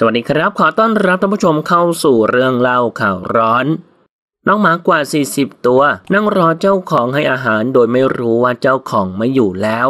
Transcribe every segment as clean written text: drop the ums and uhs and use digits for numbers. สวัสดีครับขอต้อนรับท่านผู้ชมเข้าสู่เรื่องเล่าข่าวร้อนน้องหมากว่า40ตัวนั่งรอเจ้าของให้อาหารโดยไม่รู้ว่าเจ้าของไม่อยู่แล้ว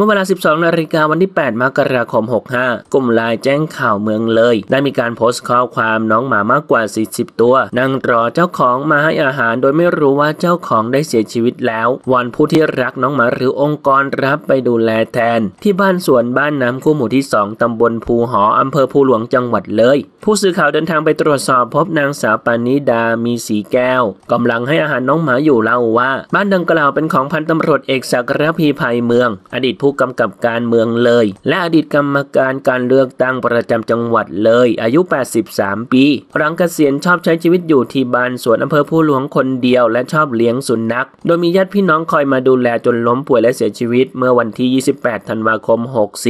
เมื่อเวลา 12 นาฬิกาวันที่ 8 มกราคม 65 กลุ่มไลน์แจ้งข่าวเมืองเลยได้มีการโพสต์ข้อความน้องหมามากกว่า40ตัวนั่งรอเจ้าของมาให้อาหารโดยไม่รู้ว่าเจ้าของได้เสียชีวิตแล้ววอนผู้ที่รักน้องหมาหรือองค์กรรับไปดูแลแทนที่บ้านสวนบ้านน้ำคู่หมู่ที่ 2 ตำบลภูหออำเภอภูหลวงจังหวัดเลยผู้สื่อข่าวเดินทางไปตรวจสอบพบนางสาวปานิดามีสีแก้วกำลังให้อาหารน้องหมาอยู่เล่าว่าบ้านดังกล่าวเป็นของพันตำรวจเอกศักดิ์พีภัยเมืองอดีตผู้กำกับการเมืองเลยและอดีตกรรมการการเลือกตั้งประจำจังหวัดเลยอายุ83ปีหลังเกษียณชอบใช้ชีวิตอยู่ที่บ้านสวนอำเภอภูหลวงคนเดียวและชอบเลี้ยงสุนัขโดยมีญาติพี่น้องคอยมาดูแลจนล้มป่วยและเสียชีวิตเมื่อวันที่28ธันวาคม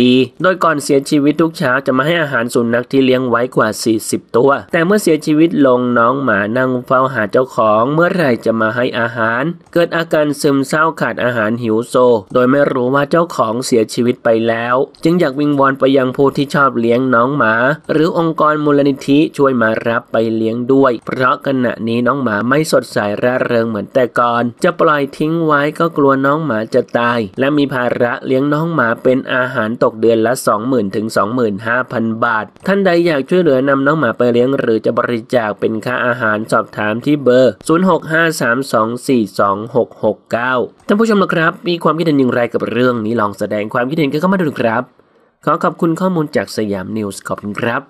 64โดยก่อนเสียชีวิตทุกเช้าจะมาให้อาหารสุนัขที่เลี้ยงไว้กว่า40ตัวแต่เมื่อเสียชีวิตลงน้องหมานั่งเฝ้าหาเจ้าของเมื่อไหร่จะมาให้อาหารเกิดอาการซึมเศร้าขาดอาหารหิวโซโดยไม่รู้ว่าเจ้าของเสียชีวิตไปแล้วจึงอยากวิงวอนไปยังผู้ที่ชอบเลี้ยงน้องหมาหรือองค์กรมูลนิธิช่วยมารับไปเลี้ยงด้วยเพราะขณะนี้น้องหมาไม่สดใสร่าเริงเหมือนแต่ก่อนจะปล่อยทิ้งไว้ก็กลัวน้องหมาจะตายและมีภาระเลี้ยงน้องหมาเป็นอาหารตกเดือนละ 20,000 ถึง 25,000 บาทท่านใดอยากช่วยเหลือนำน้องหมาไปเลี้ยงหรือจะบริจาคเป็นค่าอาหารสอบถามที่เบอร์0653242669ท่านผู้ชมนะครับมีความคิดเห็นอย่างไรกับเรื่องนี้ลองแสดงความคิดเห็นกันเข้ามาดูครับขอขอบคุณข้อมูลจากสยามนิวส์ขอบคุณครับ